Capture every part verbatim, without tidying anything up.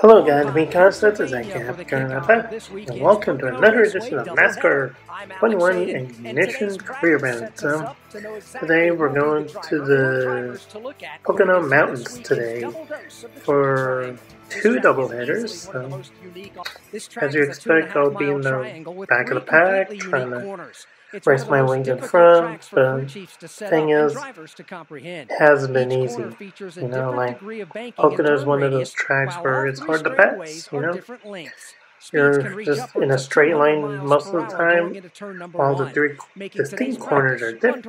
Hello guys, me Constance is HappyKarl ninety-five, and welcome to another edition of NASCAR twenty-one Ignition Career Balance. So, today we're going to the Pocono Mountains today for two double headers. So, as you expect, I'll be in the back of the pack trying to race my wings in front, but thing is, it hasn't been easy, you know, like, Pocono's one of those tracks where it's hard to pass, you know, you're just in a straight line most of the time, while the three distinct corners are different.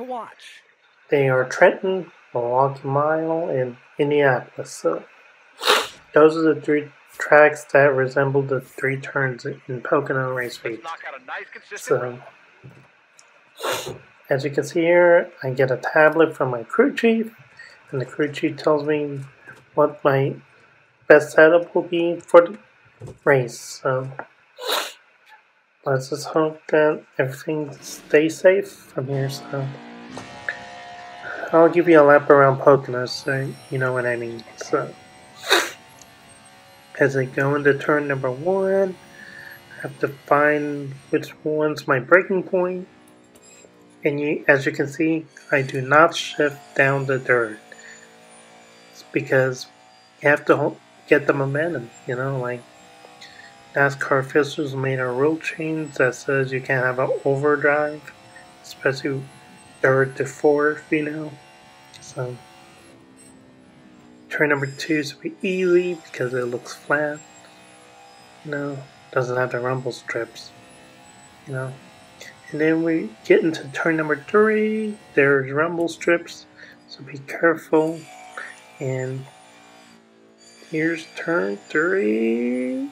They are Trenton, Milwaukee Mile, and Indianapolis, so those are the three tracks that resemble the three turns in Pocono Raceway, so... As you can see here, I get a tablet from my crew chief, and the crew chief tells me what my best setup will be for the race. So let's just hope that everything stays safe from here. So I'll give you a lap around Pocono, so you know what I mean. So as I go into turn number one, I have to find which one's my breaking point. And you, as you can see, I do not shift down the dirt. It's because you have to hold, get the momentum, you know, like NASCAR officials made a rule change that says you can't have an overdrive, especially third to fourth, you know. So, turn number two should be easy because it looks flat, you know, doesn't have the rumble strips, you know. And then we get into turn number three, there's rumble strips, so be careful. And here's turn three,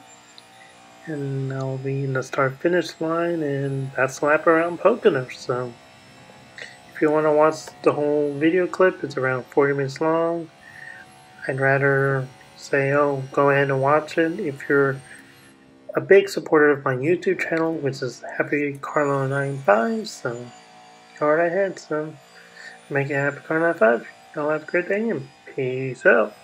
and I'll be in the start finish line, and that's a lap around Pocono. So if you want to watch the whole video clip, it's around forty minutes long. I'd rather say, oh, go ahead and watch it if you're a big supporter of my YouTube channel, which is Happy Karl zero ninety-five, so go right ahead, so make it Happy Karl ninety-five. Y'all have a great day and peace out.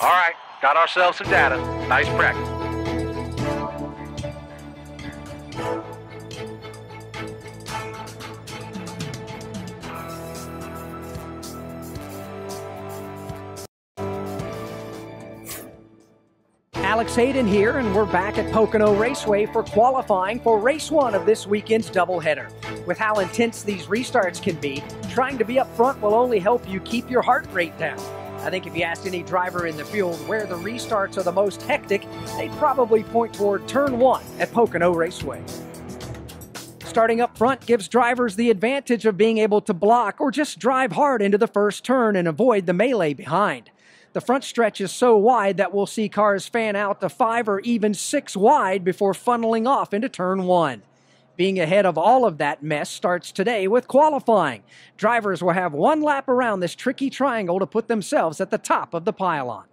Alright, got ourselves some data. Nice practice. Alex Hayden here, and we're back at Pocono Raceway for qualifying for race one of this weekend's doubleheader. With how intense these restarts can be, trying to be up front will only help you keep your heart rate down. I think if you asked any driver in the field where the restarts are the most hectic, they'd probably point toward turn one at Pocono Raceway. Starting up front gives drivers the advantage of being able to block or just drive hard into the first turn and avoid the melee behind. The front stretch is so wide that we'll see cars fan out to five or even six wide before funneling off into turn one. Being ahead of all of that mess starts today with qualifying. Drivers will have one lap around this tricky triangle to put themselves at the top of the pylon.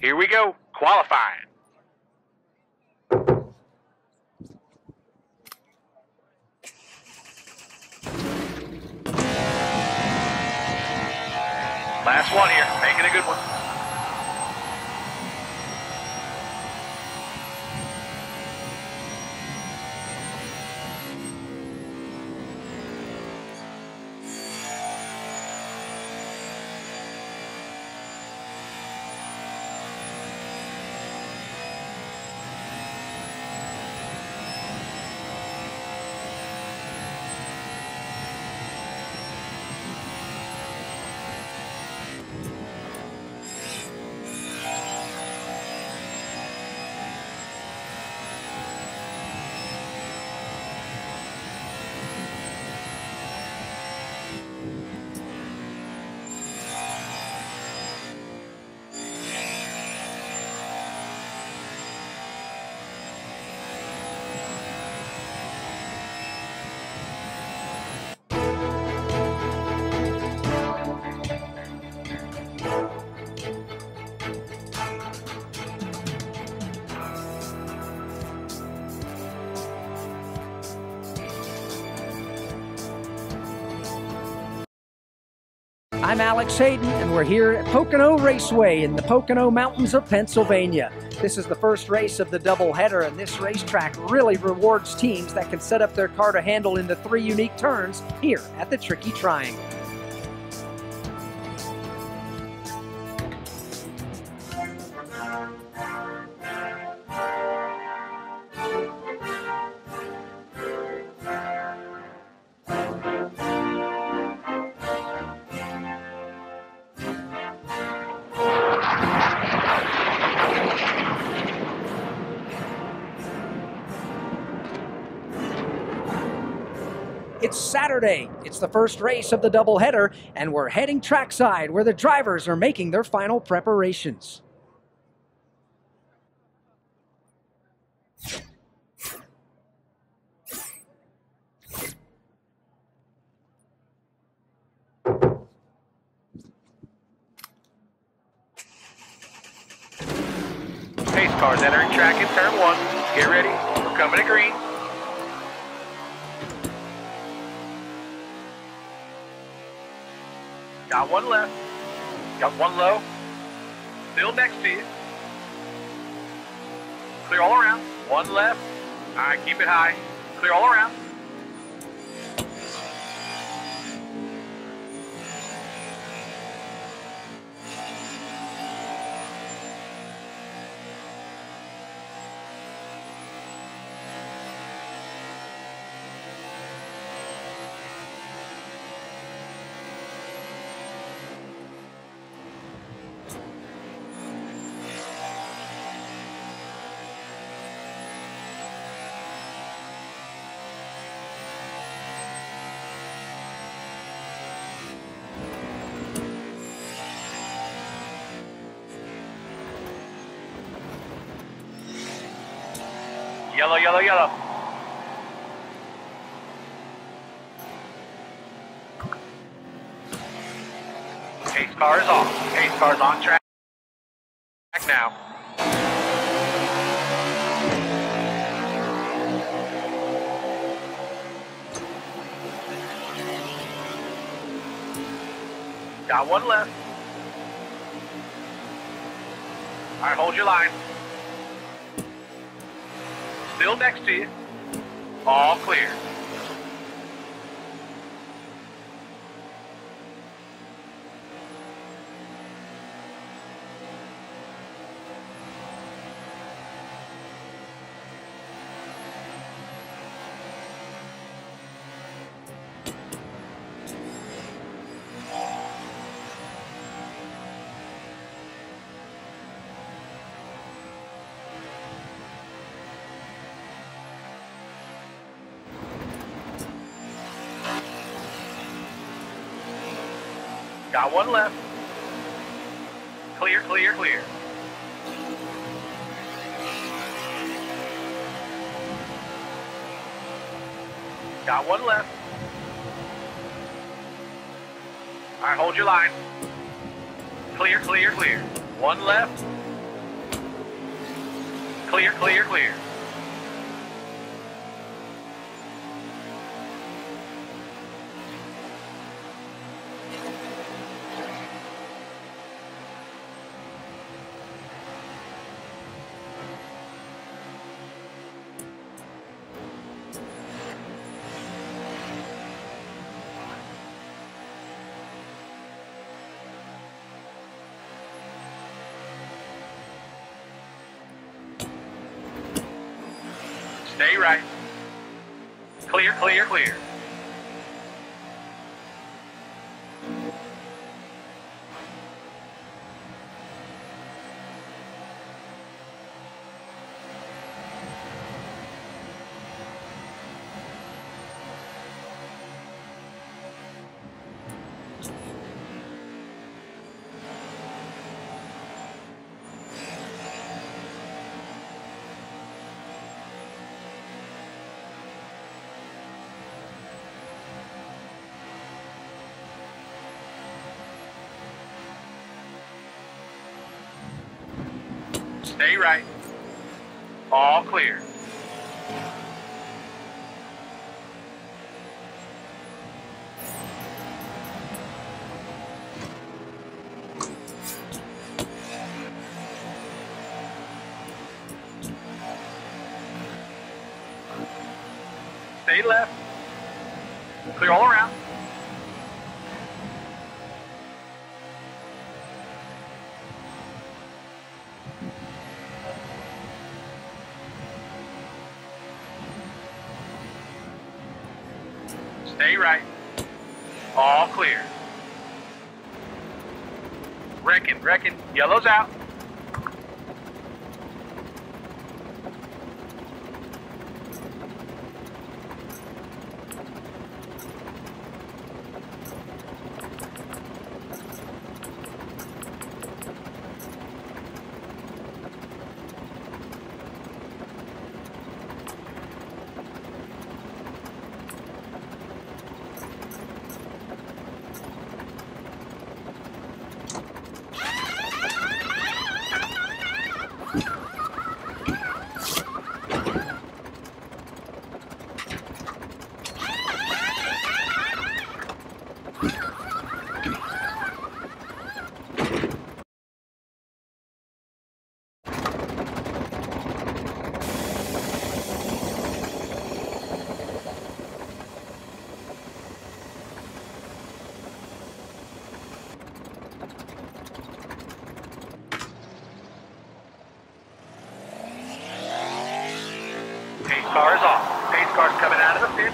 Here we go, qualifying. Last one here, making a good one. I'm Alex Hayden, and we're here at Pocono Raceway in the Pocono Mountains of Pennsylvania. This is the first race of the doubleheader, and this racetrack really rewards teams that can set up their car to handle in the three unique turns here at the Tricky Triangle. It's Saturday, it's the first race of the doubleheader, and we're heading trackside where the drivers are making their final preparations. Pace cars entering track in turn one. Get ready, we're coming to green. Got one left, got one low, still next to you. Clear all around, one left, all right, keep it high, clear all around. Yellow, yellow, yellow. Pace car is off. Pace car is on track. Back now. Got one left. All right, hold your line. Still next to you. All clear. Got one left. Clear, clear, clear. Got one left. All right, hold your line. Clear, clear, clear. One left. Clear, clear, clear. Stay right. Clear, clear, clear. Stay right. All clear. stay left. Clear all around. Stay right. All clear. Reckon, reckon. Yellow's out. Car's off. Pace car's coming out of the pit.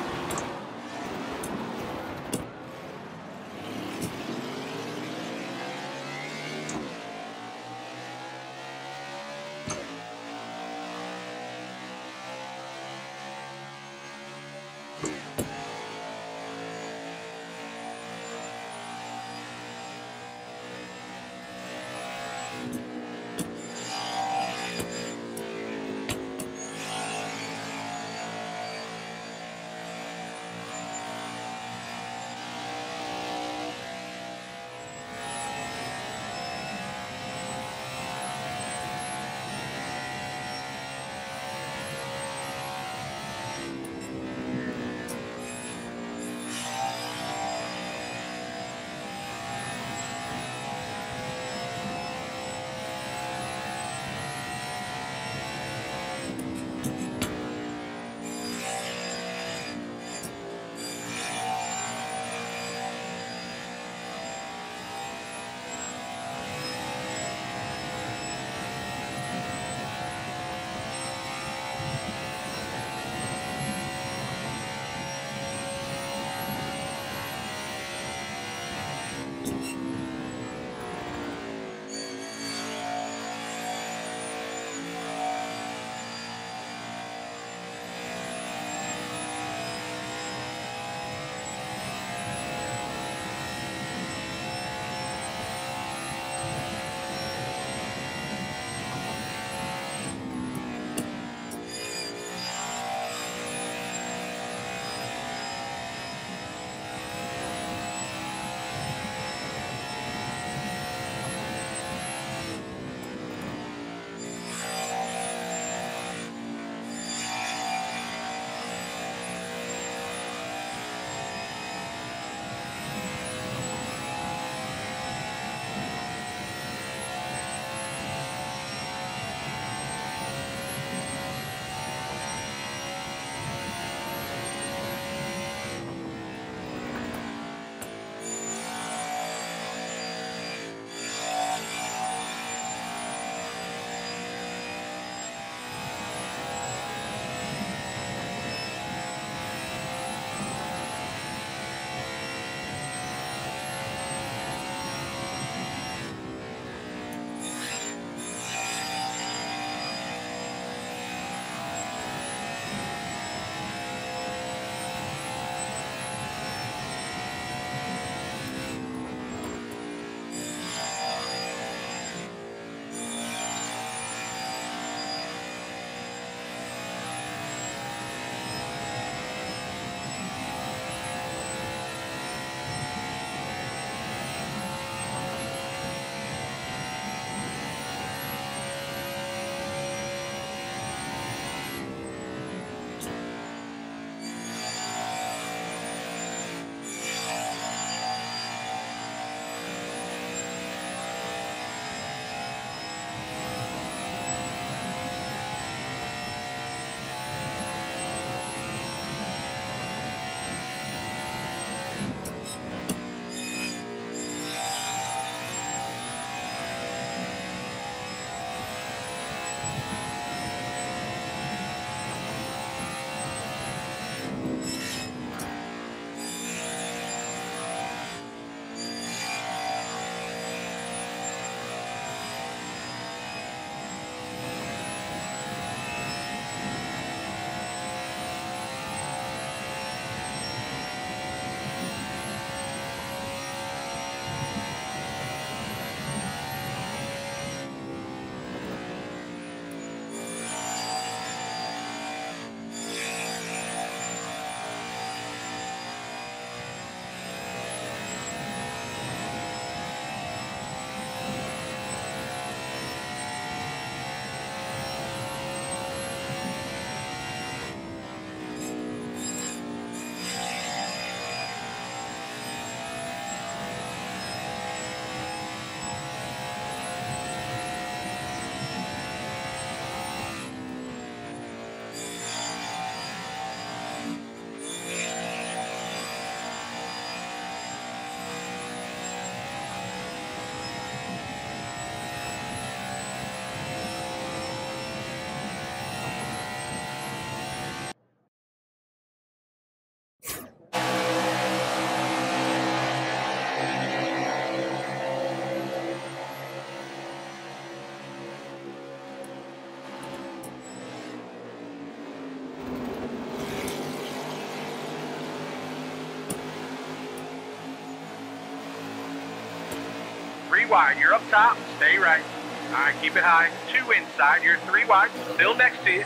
three wide. You're up top, stay right. All right, keep it high. Two inside, you're three wide, still next to you.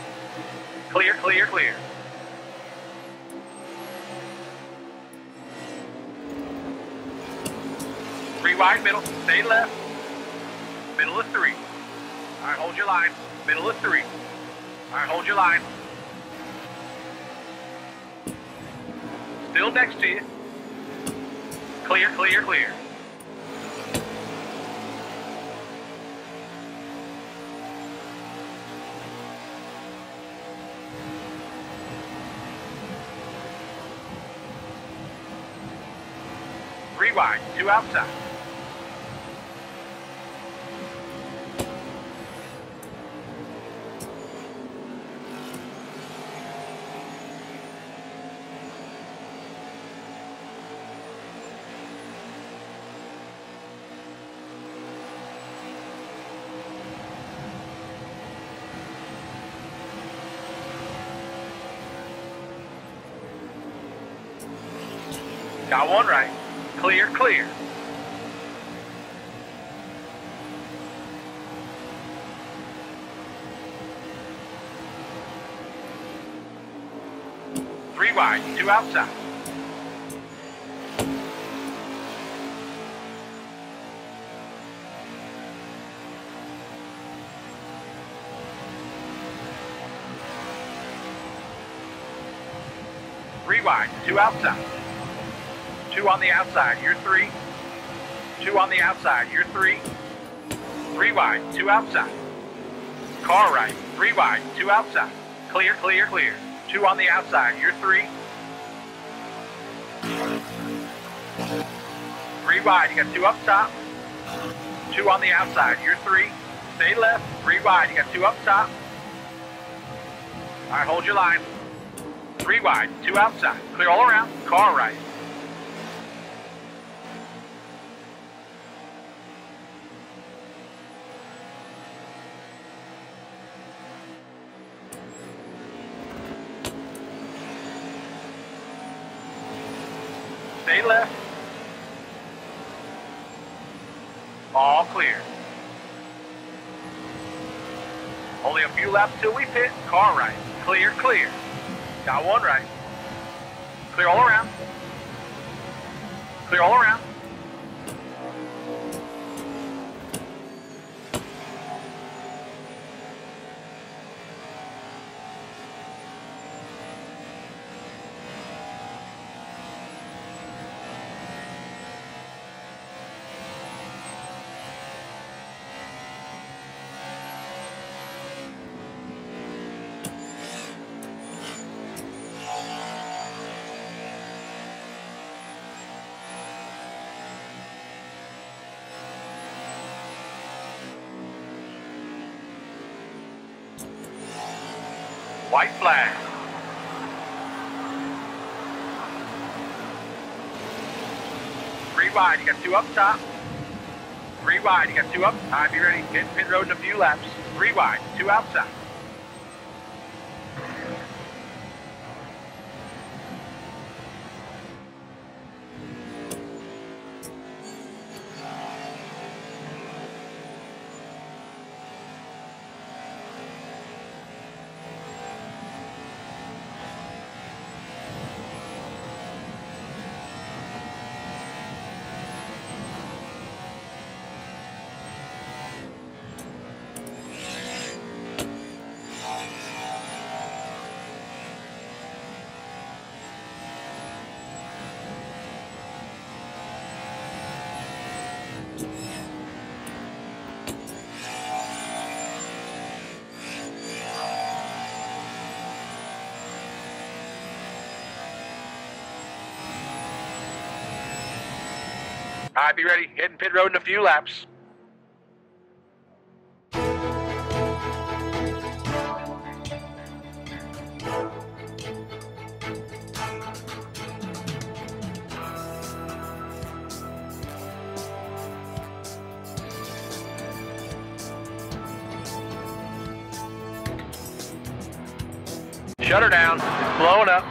Clear, clear, clear. Three wide, middle, stay left. Middle of three. All right, hold your line. Middle of three. All right, hold your line. Still next to you. Clear, clear, clear. Three wide, two outside. Got one right. Clear, clear. Three wide, two outside. Three wide, two outside. Two on the outside, you're three. Two on the outside, you're three. Three wide, two outside. Car right, three wide, two outside. Clear, clear, clear. Two on the outside, you're three. Three wide, you got two up top. Two on the outside, you're three. Stay left, three wide, you got two up top. All right, hold your line. Three wide, two outside. Clear all around, car right. Stay left. All clear. Only a few laps till we pit. Car right. Clear, clear. Got one right. Clear all around. Clear all around. White flag. Three wide, you got two up top. Three wide, you got two up. Time, be ready. Hit pit road in a few laps. Three wide, two outside. All right, be ready. Hitting pit road in a few laps. Shut her down. It's blowing up.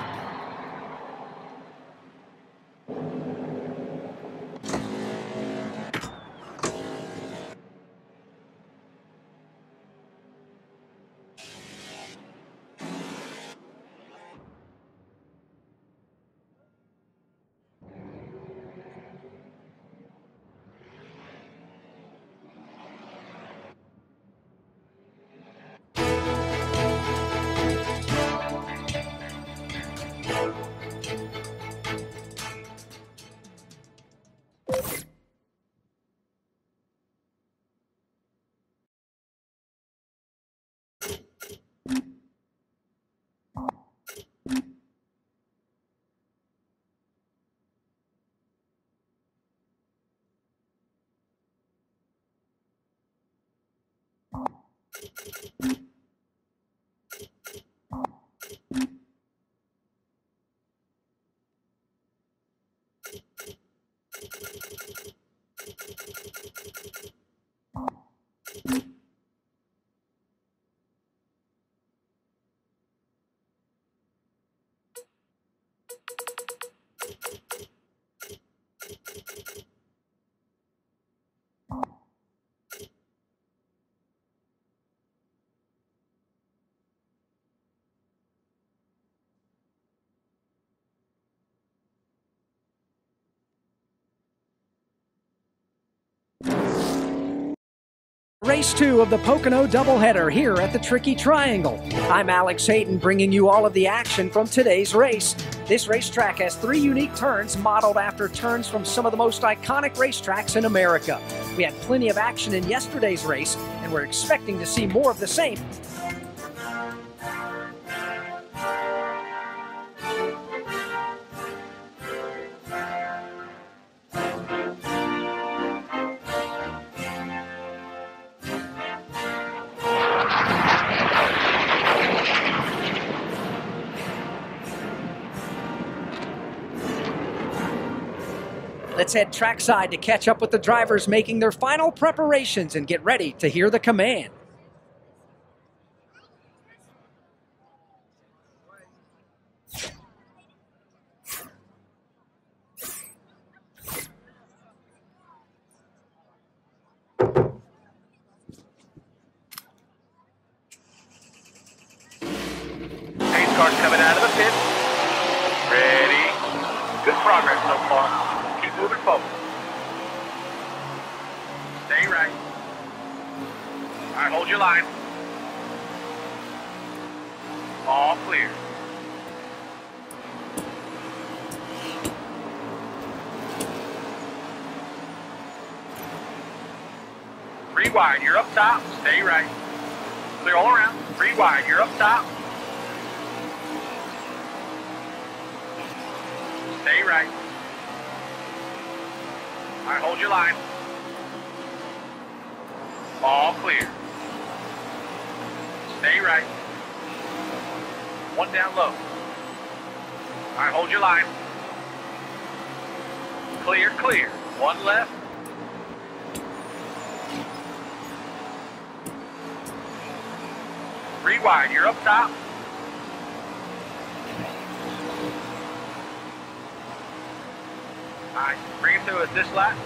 Race two of the Pocono doubleheader here at the Tricky Triangle. I'm Alex Hayden, bringing you all of the action from today's race. This racetrack has three unique turns modeled after turns from some of the most iconic racetracks in America. We had plenty of action in yesterday's race, and we're expecting to see more of the same. Let's head trackside to catch up with the drivers making their final preparations and get ready to hear the command. Pace car's coming out of the pit. Ready. Good progress so far. Moving forward. Stay right. All right, hold your line. All clear. Three wide, you're up top. Stay right. Clear all around. Three wide, you're up top. Stay right. All right, hold your line. All clear. Stay right. One down low. All right, hold your line. Clear, clear. One left. Three wide, you're up top. All right, bring it to us this lap.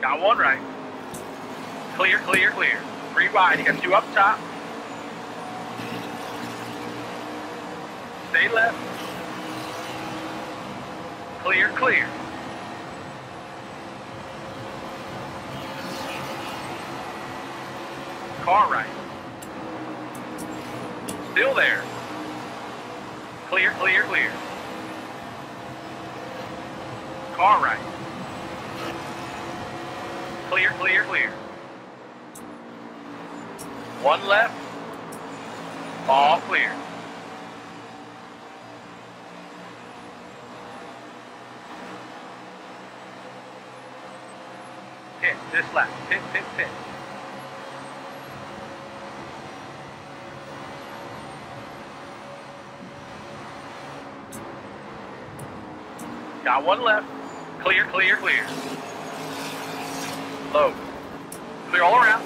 Got one right. Clear, clear, clear. Three wide, you got two up top. Stay left. Clear, clear. Car right. Still there. Clear, clear, clear. Car right. Clear, clear, clear. One left. All clear. Pit this lap. Pit, pit, pit. Got one left. Clear, clear, clear. Low. Clear all around.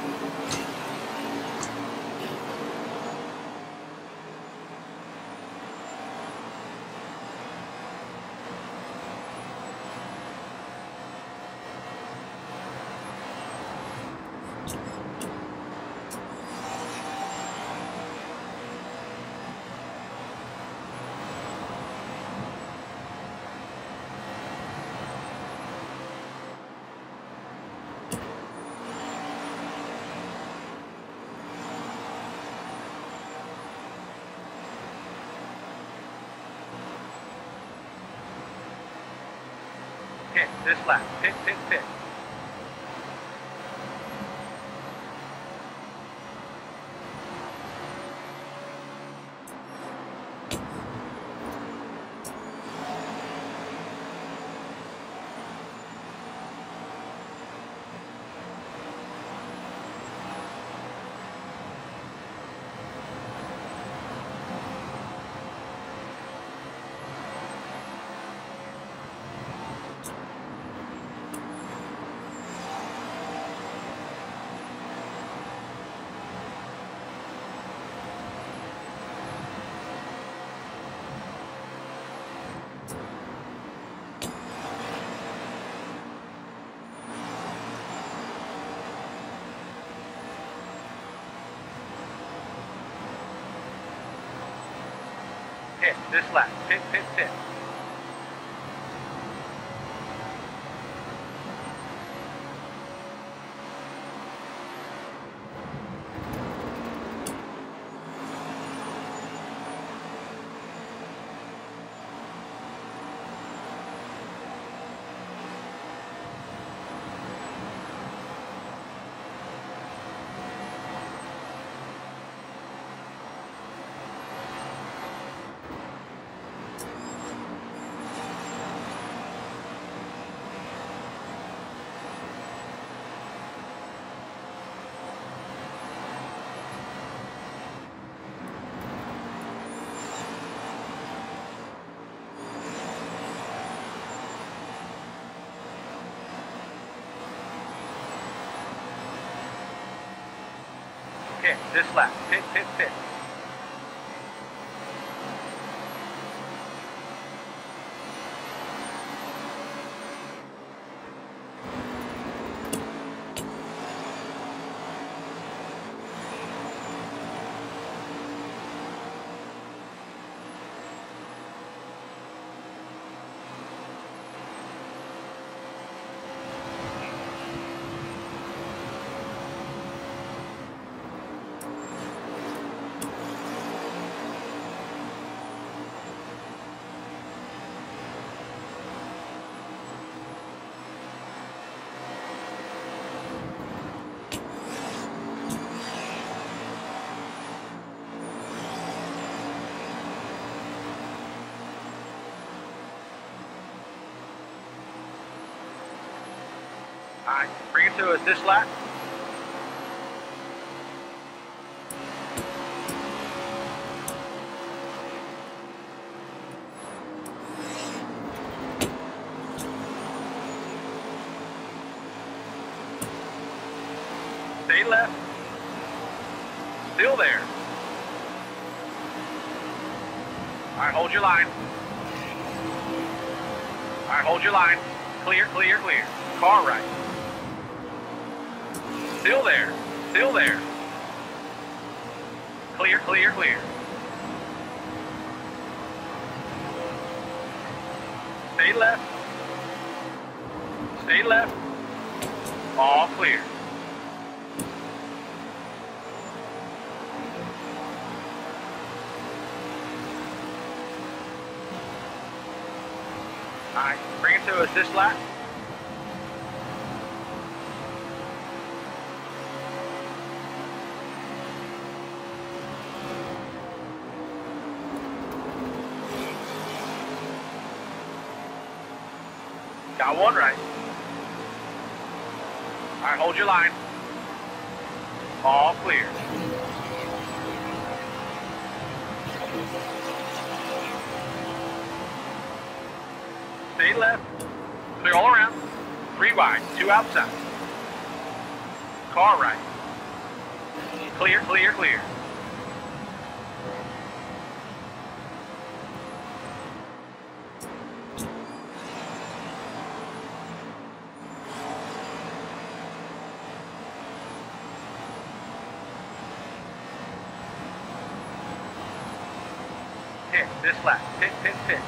Pit this lap. Pit, pit, pit. pit this lap. Pit, pit, pit. Pit, this lap, pit, pit, pit. Alright, bring it to us this lap. Stay left. Still there. Alright, hold your line. Alright, hold your line. Clear, clear, clear. Car right. Still there, still there. Clear, clear, clear. Stay left. Stay left. All clear. All right, bring it to us this lap. Got one right. All right, hold your line. All clear. Stay left. Clear all around. Three wide, two outside. Car right. Clear, clear, clear. This lap, pit, pit, pit.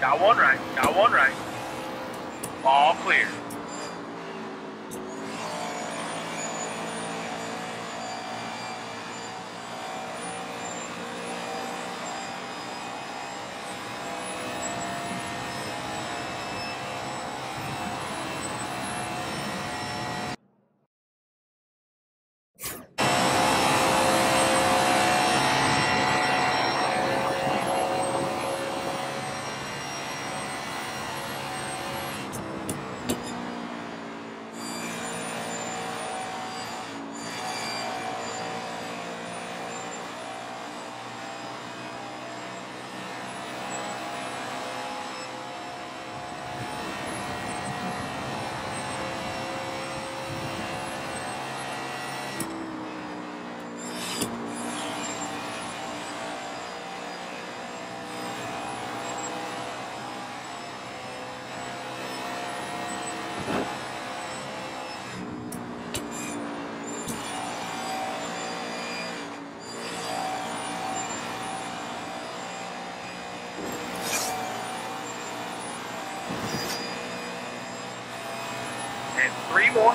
Got one right. Got one right. All clear. Three more.